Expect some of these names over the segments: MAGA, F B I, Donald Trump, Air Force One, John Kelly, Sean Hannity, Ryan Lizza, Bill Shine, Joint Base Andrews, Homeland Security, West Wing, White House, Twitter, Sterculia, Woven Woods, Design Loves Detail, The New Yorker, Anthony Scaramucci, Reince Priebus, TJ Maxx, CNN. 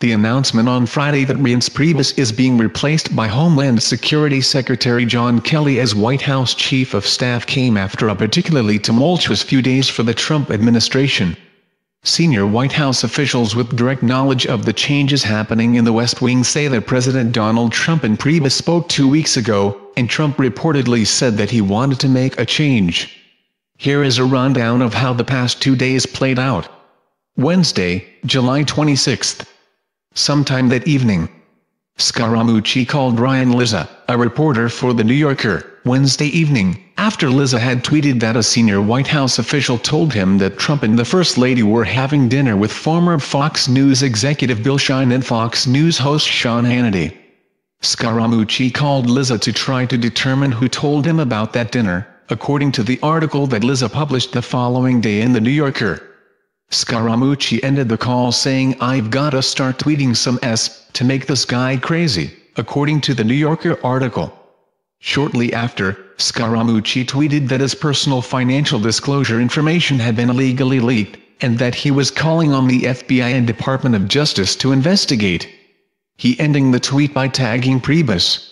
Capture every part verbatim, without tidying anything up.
The announcement on Friday that Reince Priebus is being replaced by Homeland Security Secretary John Kelly as White House Chief of Staff came after a particularly tumultuous few days for the Trump administration. Senior White House officials with direct knowledge of the changes happening in the West Wing say that President Donald Trump and Priebus spoke two weeks ago, and Trump reportedly said that he wanted to make a change. Here is a rundown of how the past two days played out. Wednesday, July twenty-sixth. Sometime that evening, Scaramucci called Ryan Lizza, a reporter for The New Yorker, Wednesday evening, after Lizza had tweeted that a senior White House official told him that Trump and the First Lady were having dinner with former Fox News executive Bill Shine and Fox News host Sean Hannity. Scaramucci called Lizza to try to determine who told him about that dinner, according to the article that Lizza published the following day in The New Yorker. Scaramucci ended the call saying, "I've gotta start tweeting some S to make this guy crazy," according to the New Yorker article. Shortly after, Scaramucci tweeted that his personal financial disclosure information had been illegally leaked, and that he was calling on the F B I and Department of Justice to investigate. He ending the tweet by tagging Priebus.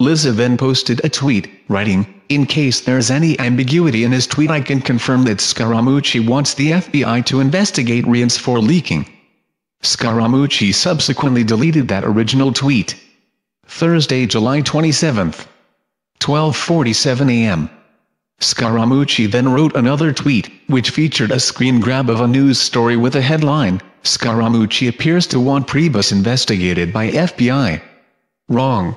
Lizza then posted a tweet, writing, "In case there's any ambiguity in his tweet, I can confirm that Scaramucci wants the F B I to investigate Reince for leaking." Scaramucci subsequently deleted that original tweet. Thursday, July twenty-seventh. twelve forty-seven a m Scaramucci then wrote another tweet, which featured a screen grab of a news story with a headline, "Scaramucci appears to want Priebus investigated by F B I." Wrong.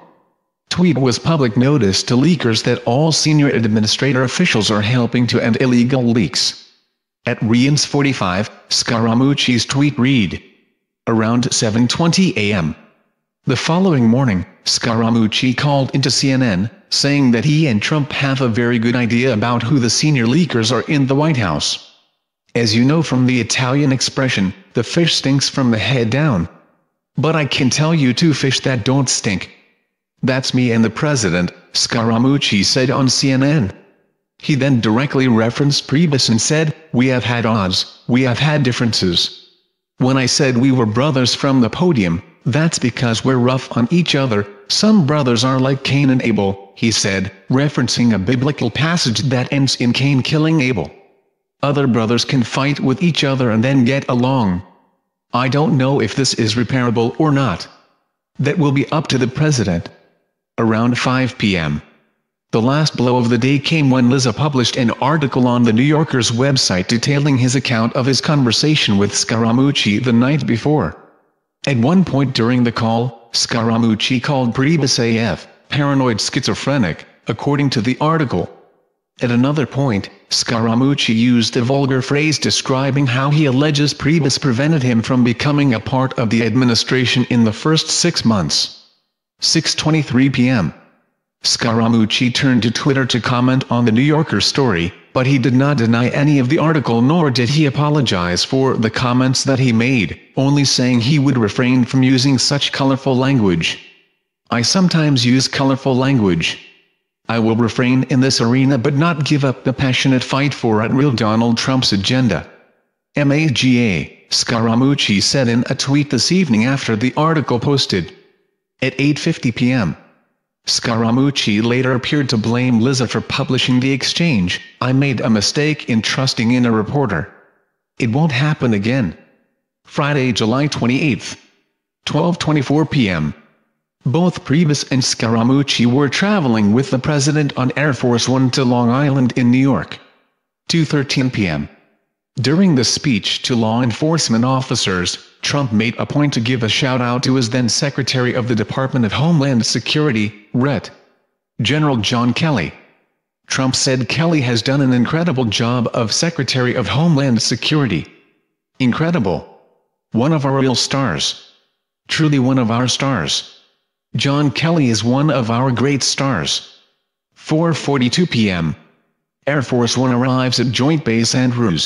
Tweet was public notice to leakers that all senior administrator officials are helping to end illegal leaks. At Reince forty-five, Scaramucci's tweet read, around seven twenty a m The following morning, Scaramucci called into C N N, saying that he and Trump have a very good idea about who the senior leakers are in the White House. "As you know from the Italian expression, the fish stinks from the head down. But I can tell you two fish that don't stink. That's me and the president," Scaramucci said on C N N. He then directly referenced Priebus and said, "We have had odds, we have had differences. When I said we were brothers from the podium, that's because we're rough on each other. Some brothers are like Cain and Abel," he said, referencing a biblical passage that ends in Cain killing Abel. "Other brothers can fight with each other and then get along. I don't know if this is repairable or not. That will be up to the president." Around five p m The last blow of the day came when Lizza published an article on The New Yorker's website detailing his account of his conversation with Scaramucci the night before. At one point during the call, Scaramucci called Priebus A F, paranoid schizophrenic, according to the article. At another point, Scaramucci used a vulgar phrase describing how he alleges Priebus prevented him from becoming a part of the administration in the first six months. six twenty-three p m Scaramucci turned to Twitter to comment on the New Yorker story, but he did not deny any of the article nor did he apologize for the comments that he made, only saying he would refrain from using such colorful language. "I sometimes use colorful language. I will refrain in this arena but not give up the passionate fight for at real Donald Trump's agenda." MAGA, Scaramucci said in a tweet this evening after the article posted. At eight fifty p m Scaramucci later appeared to blame Lizza for publishing the exchange. "I made a mistake in trusting in a reporter. It won't happen again." Friday, July twenty-eighth. twelve twenty-four p m Both Priebus and Scaramucci were traveling with the president on Air Force One to Long Island in New York. two thirteen p m During the speech to law enforcement officers, Trump made a point to give a shout-out to his then-Secretary of the Department of Homeland Security, Ret. General John Kelly. Trump said Kelly has done an incredible job of Secretary of Homeland Security. "Incredible. One of our real stars. Truly one of our stars. John Kelly is one of our great stars." four forty-two p m Air Force One arrives at Joint Base Andrews.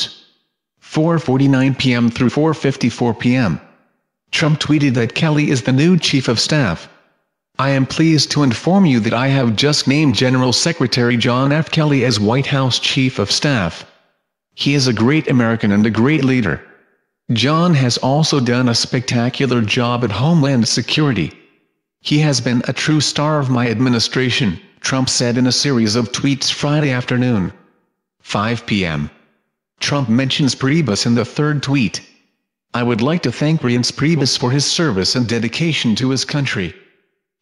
four forty-nine p m through four fifty-four p m Trump tweeted that Kelly is the new Chief of Staff. "I am pleased to inform you that I have just named General Secretary John F. Kelly as White House Chief of Staff. He is a great American and a great leader. John has also done a spectacular job at Homeland Security. He has been a true star of my administration, Trump said in a series of tweets Friday afternoon. five p m Trump mentions Priebus in the third tweet. I would like to thank Reince Priebus for his service and dedication to his country.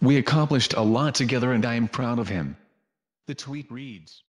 We accomplished a lot together and I am proud of him. The tweet reads.